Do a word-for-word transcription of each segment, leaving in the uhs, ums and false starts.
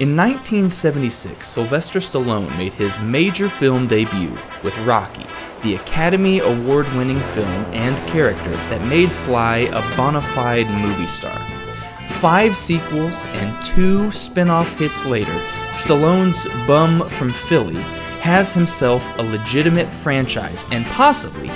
In nineteen seventy-six, Sylvester Stallone made his major film debut with Rocky, the Academy Award-winning film and character that made Sly a bona fide movie star. Five sequels and two spin-off hits later, Stallone's bum from Philly has himself a legitimate franchise and possibly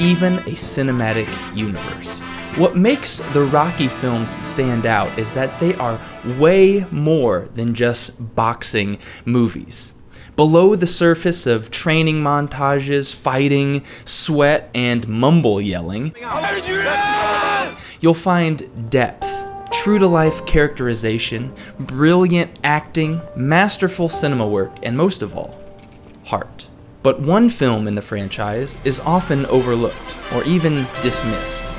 even a cinematic universe. What makes the Rocky films stand out is that they are way more than just boxing movies. Below the surface of training montages, fighting, sweat, and mumble yelling, you'll find depth, true-to-life characterization, brilliant acting, masterful cinema work, and most of all, heart. But one film in the franchise is often overlooked or even dismissed.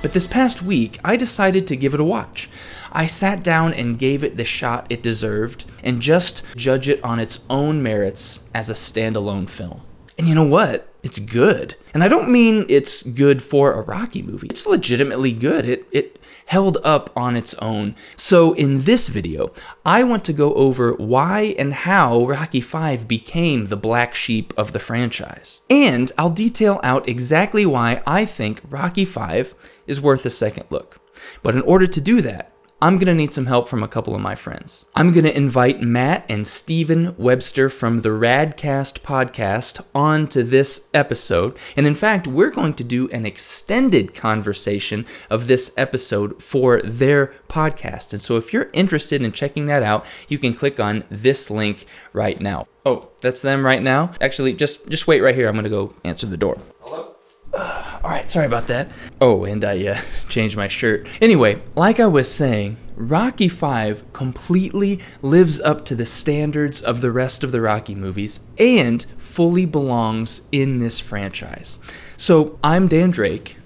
But this past week, I decided to give it a watch. I sat down and gave it the shot it deserved and just judge it on its own merits as a standalone film. And you know what? It's good. And I don't mean it's good for a Rocky movie. It's legitimately good. It, it held up on its own. So in this video, I want to go over why and how Rocky five became the black sheep of the franchise. And I'll detail out exactly why I think Rocky five is worth a second look. But in order to do that, I'm gonna need some help from a couple of my friends. I'm gonna invite Matt and Stephen Webster from the Radcast podcast onto this episode. And in fact, we're going to do an extended conversation of this episode for their podcast. And so if you're interested in checking that out, you can click on this link right now. Oh, that's them right now? Actually, just, just wait right here. I'm gonna go answer the door. Hello? Uh, all right, sorry about that. Oh, and I uh, changed my shirt. Anyway, like I was saying, Rocky five completely lives up to the standards of the rest of the Rocky movies and fully belongs in this franchise. So I'm Dan Drake.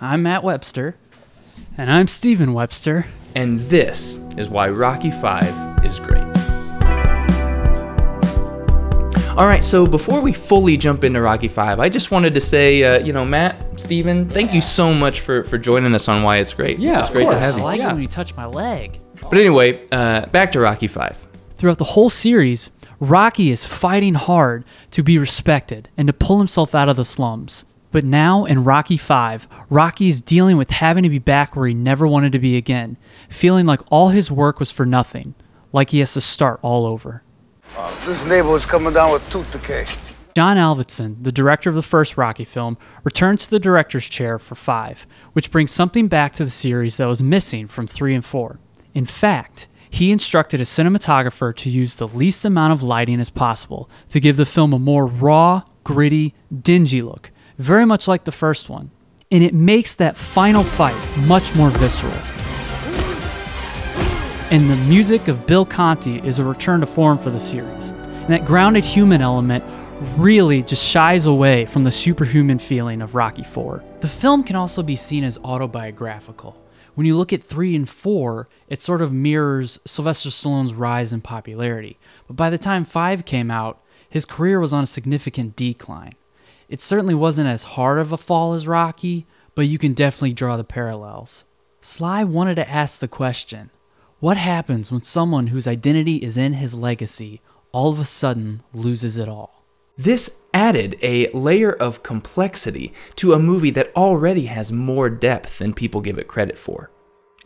I'm Matt Webster. And I'm Stephen Webster. And this is why Rocky five is great. Alright, so before we fully jump into Rocky five, I just wanted to say, uh, you know, Matt, Steven, yeah. thank you so much for, for joining us on Why It's Great. Yeah, it's great course. to have you. I like yeah. it when you touch my leg. But anyway, uh, back to Rocky five. Throughout the whole series, Rocky is fighting hard to be respected and to pull himself out of the slums. But now in Rocky five, Rocky is dealing with having to be back where he never wanted to be again, feeling like all his work was for nothing, like he has to start all over. Uh, this neighborhood's coming down with tooth decay. John Avildsen, the director of the first Rocky film, returns to the director's chair for five, which brings something back to the series that was missing from three and four. In fact, he instructed a cinematographer to use the least amount of lighting as possible to give the film a more raw, gritty, dingy look, very much like the first one. And it makes that final fight much more visceral. And the music of Bill Conti is a return to form for the series. And that grounded human element really just shies away from the superhuman feeling of Rocky four. The film can also be seen as autobiographical. When you look at three and four, it sort of mirrors Sylvester Stallone's rise in popularity. But by the time five came out, his career was on a significant decline. It certainly wasn't as hard of a fall as Rocky, but you can definitely draw the parallels. Sly wanted to ask the question, what happens when someone whose identity is in his legacy all of a sudden loses it all? This added a layer of complexity to a movie that already has more depth than people give it credit for.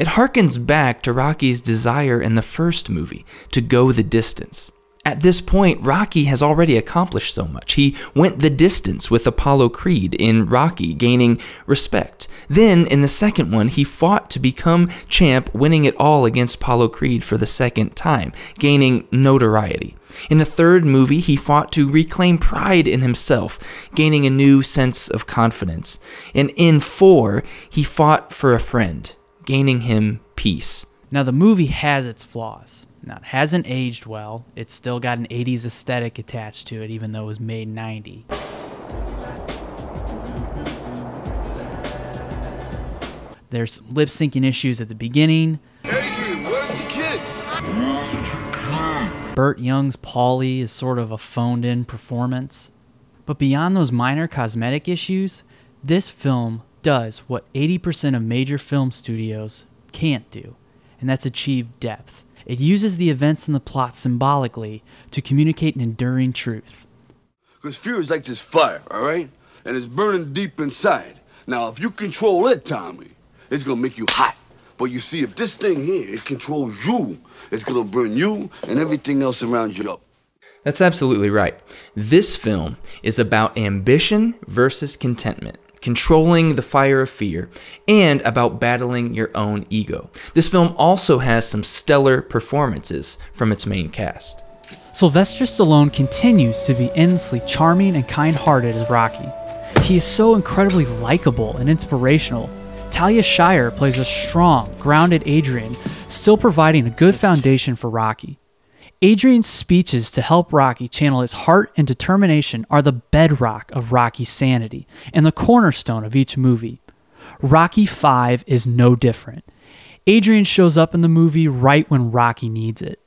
It harkens back to Rocky's desire in the first movie to go the distance. At this point, Rocky has already accomplished so much. He went the distance with Apollo Creed in Rocky, gaining respect. Then, in the second one, he fought to become champ, winning it all against Apollo Creed for the second time, gaining notoriety. In the third movie, he fought to reclaim pride in himself, gaining a new sense of confidence. And in four, he fought for a friend, gaining him peace. Now, the movie has its flaws. Now, it hasn't aged well. It's still got an eighties aesthetic attached to it, even though it was made ninety. There's lip-syncing issues at the beginning. Hey, dude, where's the kid? Burt Young's Paulie is sort of a phoned-in performance. But beyond those minor cosmetic issues, this film does what eighty percent of major film studios can't do, and that's achieve depth. It uses the events in the plot symbolically to communicate an enduring truth. Because fear is like this fire, all right? And it's burning deep inside. Now, if you control it, Tommy, it's going to make you hot. But you see, if this thing here, it controls you, it's going to burn you and everything else around you up. That's absolutely right. This film is about ambition versus contentment, controlling the fire of fear, and about battling your own ego. This film also has some stellar performances from its main cast. Sylvester Stallone continues to be endlessly charming and kind-hearted as Rocky. He is so incredibly likable and inspirational. Talia Shire plays a strong, grounded Adrian, still providing a good foundation for Rocky. Adrian's speeches to help Rocky channel his heart and determination are the bedrock of Rocky's sanity and the cornerstone of each movie. Rocky five is no different. Adrian shows up in the movie right when Rocky needs it.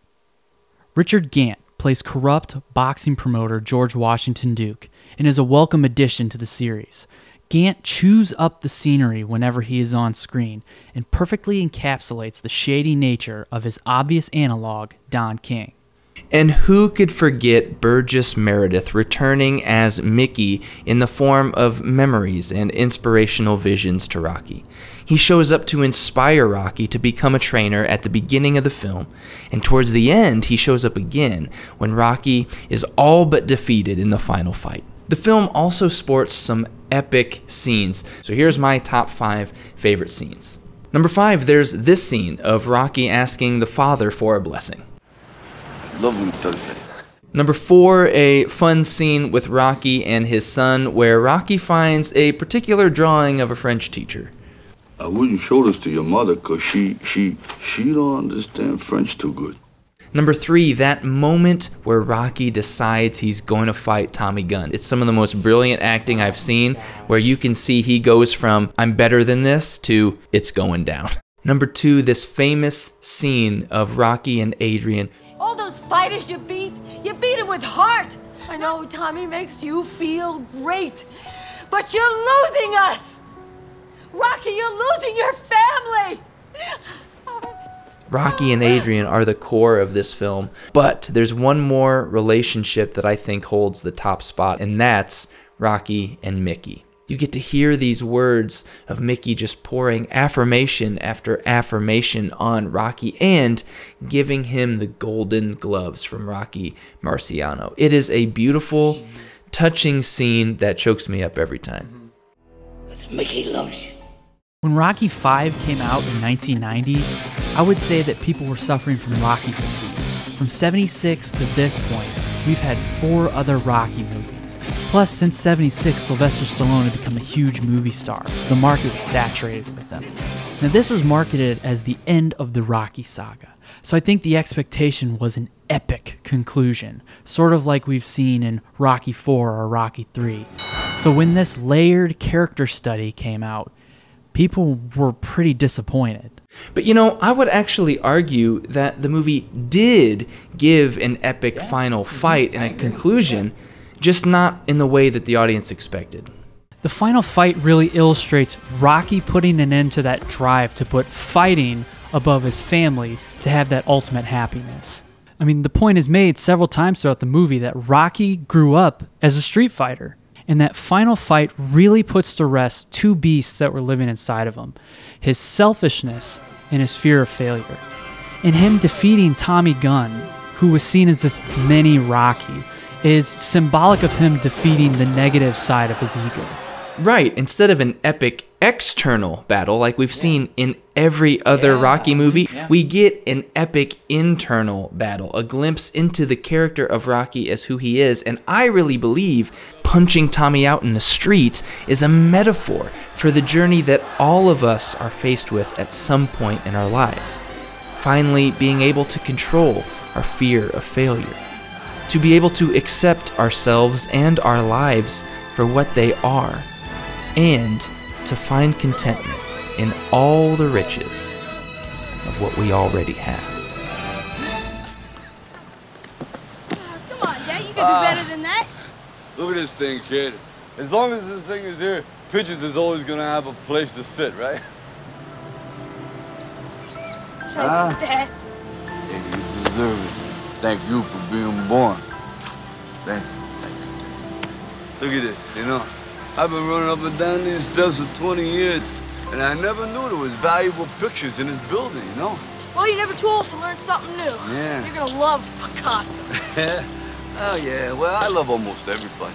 Richard Gant plays corrupt boxing promoter George Washington Duke and is a welcome addition to the series. Gant chews up the scenery whenever he is on screen and perfectly encapsulates the shady nature of his obvious analog, Don King. And who could forget Burgess Meredith returning as Mickey in the form of memories and inspirational visions to Rocky. He shows up to inspire Rocky to become a trainer at the beginning of the film, and towards the end he shows up again when Rocky is all but defeated in the final fight. The film also sports some epic scenes, so here's my top five favorite scenes. Number five, there's this scene of Rocky asking the father for a blessing. Love him, does it? Number four, a fun scene with Rocky and his son where Rocky finds a particular drawing of a French teacher. I wouldn't show this to your mother because she, she, she don't understand French too good. Number three, that moment where Rocky decides he's going to fight Tommy Gunn. It's some of the most brilliant acting I've seen, where you can see he goes from, I'm better than this, to, it's going down. Number two, this famous scene of Rocky and Adrian. All those fighters you beat, you beat them with heart. I know Tommy makes you feel great, but you're losing us. Rocky, you're losing your family. Rocky and Adrian are the core of this film, but there's one more relationship that I think holds the top spot, and that's Rocky and Mickey. You get to hear these words of Mickey just pouring affirmation after affirmation on Rocky and giving him the golden gloves from Rocky Marciano. It is a beautiful, touching scene that chokes me up every time. Mickey loves you. When Rocky five came out in nineteen ninety, I would say that people were suffering from Rocky fatigue. From seventy-six to this point, we've had four other Rocky movies. Plus, since seventy-six, Sylvester Stallone had become a huge movie star, so the market was saturated with them. Now, this was marketed as the end of the Rocky saga, so I think the expectation was an epic conclusion, sort of like we've seen in Rocky four or Rocky three. So when this layered character study came out, people were pretty disappointed. But you know, I would actually argue that the movie did give an epic yeah. final fight and a conclusion, just not in the way that the audience expected. The final fight really illustrates Rocky putting an end to that drive to put fighting above his family to have that ultimate happiness. I mean, the point is made several times throughout the movie that Rocky grew up as a street fighter. And that final fight really puts to rest two beasts that were living inside of him, his selfishness and his fear of failure. And him defeating Tommy Gunn, who was seen as this mini Rocky, is symbolic of him defeating the negative side of his ego. Right, instead of an epic external battle like we've yeah. seen in every other yeah. Rocky movie, yeah. we get an epic internal battle, a glimpse into the character of Rocky as who he is, and I really believe punching Tommy out in the street is a metaphor for the journey that all of us are faced with at some point in our lives. Finally, being able to control our fear of failure, to be able to accept ourselves and our lives for what they are, and to find contentment in all the riches of what we already have. Oh, come on, Dad, you can uh, do better than that. Look at this thing, kid. As long as this thing is here, Pigeons is always going to have a place to sit, right? Thanks, ah. Dad. Yeah, you deserve it. Thank you for being born. Thank you. Thank you. Look at this, you know. I've been running up and down these steps for twenty years, and I never knew there was valuable pictures in this building, you know? Well, you're never too old to learn something new. Yeah. You're going to love Picasso. Oh, yeah. Well, I love almost everybody.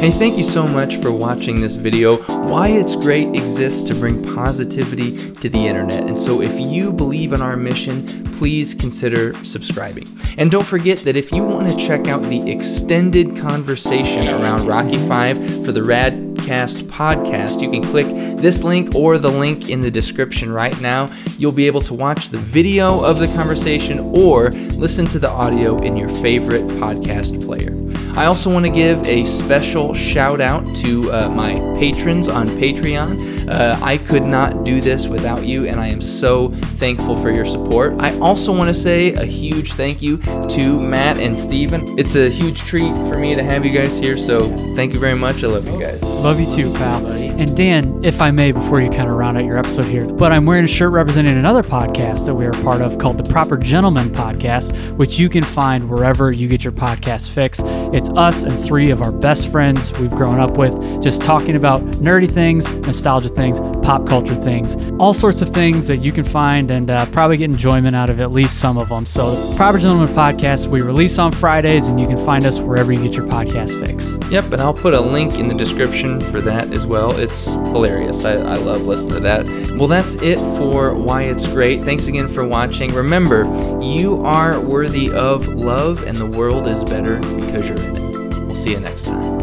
Hey, thank you so much for watching this video. Why It's Great exists to bring positivity to the internet. And so if you believe in our mission, please consider subscribing. And don't forget that if you want to check out the extended conversation around Rocky five for the Radcast podcast, you can click this link or the link in the description right now. You'll be able to watch the video of the conversation or listen to the audio in your favorite podcast player. I also want to give a special shout out to uh, my patrons on Patreon. Uh, I could not do this without you, and I am so thankful for your support. I also want to say a huge thank you to Matt and Stephen. It's a huge treat for me to have you guys here, so thank you very much. I love you guys. Love you too, pal. And Dan, if I may, before you kind of round out your episode here, but I'm wearing a shirt representing another podcast that we are part of called The Proper Gentleman Podcast, which you can find wherever you get your podcast fix. It's us and three of our best friends we've grown up with, just talking about nerdy things, nostalgia things, pop culture things, all sorts of things that you can find and uh, probably get enjoyment out of at least some of them. So the Proper Gentleman Podcast, we release on Fridays, and you can find us wherever you get your podcast fix. Yep, and I'll put a link in the description for that as well. It's hilarious. I, I love listening to that. Well, that's it for Why It's Great. Thanks again for watching. Remember, you are worthy of love, and the world is better because you're in it. We'll see you next time.